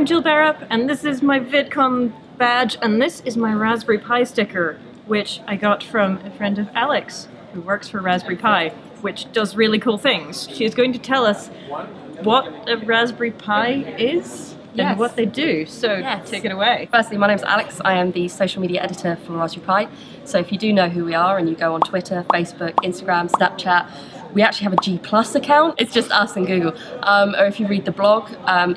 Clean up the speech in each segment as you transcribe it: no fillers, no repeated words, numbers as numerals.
I'm Jill Bearup, and this is my VidCon badge, and this is my Raspberry Pi sticker, which I got from a friend of Alex, who works for Raspberry Pi, which does really cool things. She's going to tell us what a Raspberry Pi is and what they do, so take it away. Firstly, my name's Alex. I am the social media editor for Raspberry Pi, so if you do know who we are and you go on Twitter, Facebook, Instagram, Snapchat, we actually have a G+ account. It's just us and Google. Or if you read the blog,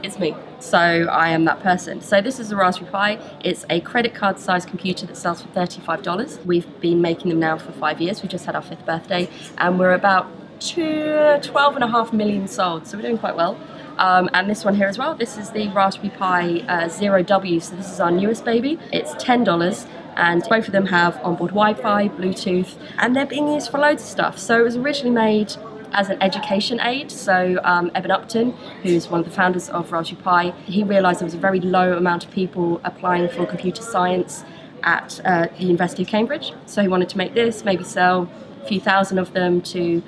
it's me. So I am that person. So this is a Raspberry Pi. It's a credit card sized computer that sells for $35. We've been making them now for 5 years. We just had our 5th birthday and we're about 12.5 million sold. So we're doing quite well. And this one here as well. This is the Raspberry Pi 0W. So this is our newest baby. It's $10. And both of them have onboard Wi-Fi, Bluetooth, and they're being used for loads of stuff. So it was originally made as an education aid. So Eben Upton, who's one of the founders of Raspberry Pi, he realised there was a very low amount of people applying for computer science at the University of Cambridge. So he wanted to make this, maybe sell a few thousand of them to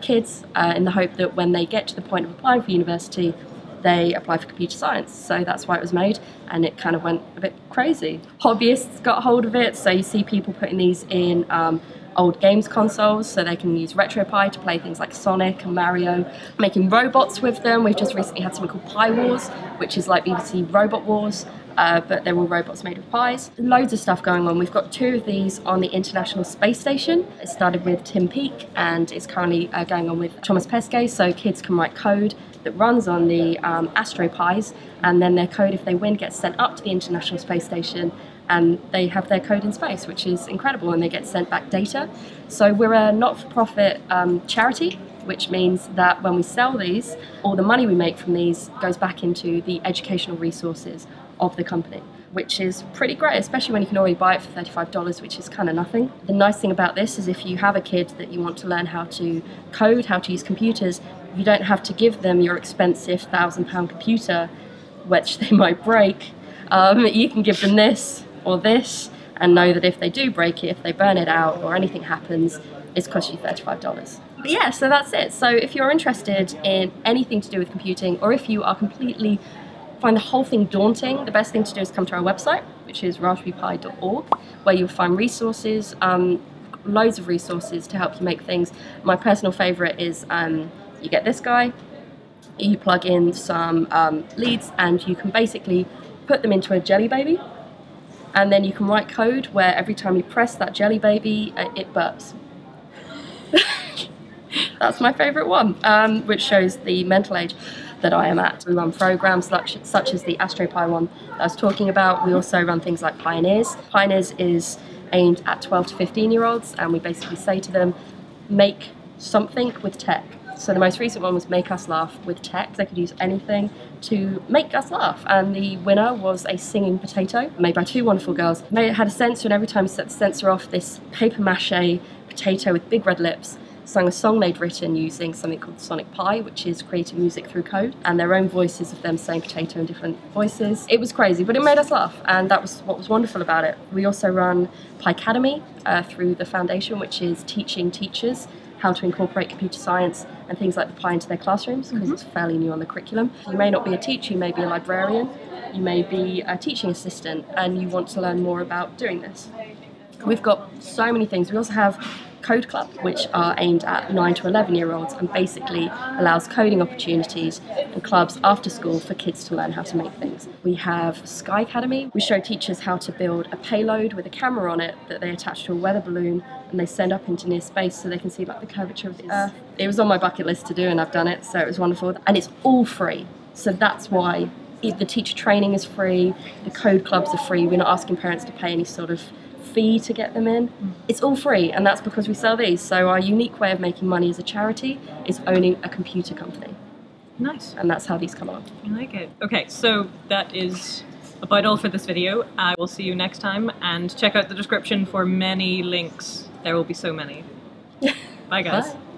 kids in the hope that when they get to the point of applying for university, they apply for computer science. So that's why it was made, and it kind of went a bit crazy. Hobbyists got hold of it, so you see people putting these in old games consoles so they can use RetroPie to play things like Sonic and Mario, making robots with them. We've just recently had something called Pi Wars, which is like BBC Robot Wars, but they're all robots made with pies. Loads of stuff going on. We've got 2 of these on the International Space Station. It started with Tim Peake and it's currently going on with Thomas Pesquet, so kids can write code that runs on the Astro Pis, and then their code, if they win, gets sent up to the International Space Station and they have their code in space, which is incredible, and they get sent back data. So we're a not-for-profit charity, which means that when we sell these, all the money we make from these goes back into the educational resources of the company, which is pretty great, especially when you can already buy it for $35, which is kind of nothing. The nice thing about this is if you have a kid that you want to learn how to code, how to use computers, you don't have to give them your expensive £1,000 computer, which they might break. You can give them this or this and know that if they do break it, if they burn it out or anything happens, it's cost you $35. But yeah, so that's it. So if you're interested in anything to do with computing, or if you are completely find the whole thing daunting, the best thing to do is come to our website, which is raspberrypi.org, where you'll find resources, loads of resources to help you make things. My personal favourite is you get this guy, you plug in some leads, and you can basically put them into a jelly baby, and then you can write code where every time you press that jelly baby, it burps. That's my favourite one, which shows the mental age that I am at. We run programs such as the Astro Pi one that I was talking about. We also run things like Pioneers. Pioneers is aimed at 12 to 15-year-olds, and we basically say to them, make something with tech. So the most recent one was Make Us Laugh with Tech. They could use anything to make us laugh. And the winner was a singing potato made by 2 wonderful girls. It had a sensor, and every time you set the sensor off, this paper mache potato with big red lips sang a song they'd written using something called Sonic Pi, which is creating music through code, and their own voices of them saying potato in different voices. It was crazy, but it made us laugh, and that was what was wonderful about it. We also run Pi Academy through the foundation, which is teaching teachers how to incorporate computer science and things like the Pi into their classrooms, because it's fairly new on the curriculum. You may not be a teacher, you may be a librarian, you may be a teaching assistant, and you want to learn more about doing this. We've got so many things. We also have Code Club, which are aimed at 9 to 11-year-olds and basically allows coding opportunities and clubs after school for kids to learn how to make things. We have Sky Academy. We show teachers how to build a payload with a camera on it that they attach to a weather balloon and they send up into near space so they can see like the curvature of the Earth. It was on my bucket list to do and I've done it, so it was wonderful. And it's all free, so that's why the teacher training is free, the Code Clubs are free, we're not asking parents to pay any sort of fee to get them in. It's all free, and that's because we sell these. So our unique way of making money as a charity is owning a computer company. Nice. And that's how these come along. I like it. Okay, so that is about all for this video. I will see you next time, and check out the description for many links. There will be so many. Bye guys. Bye.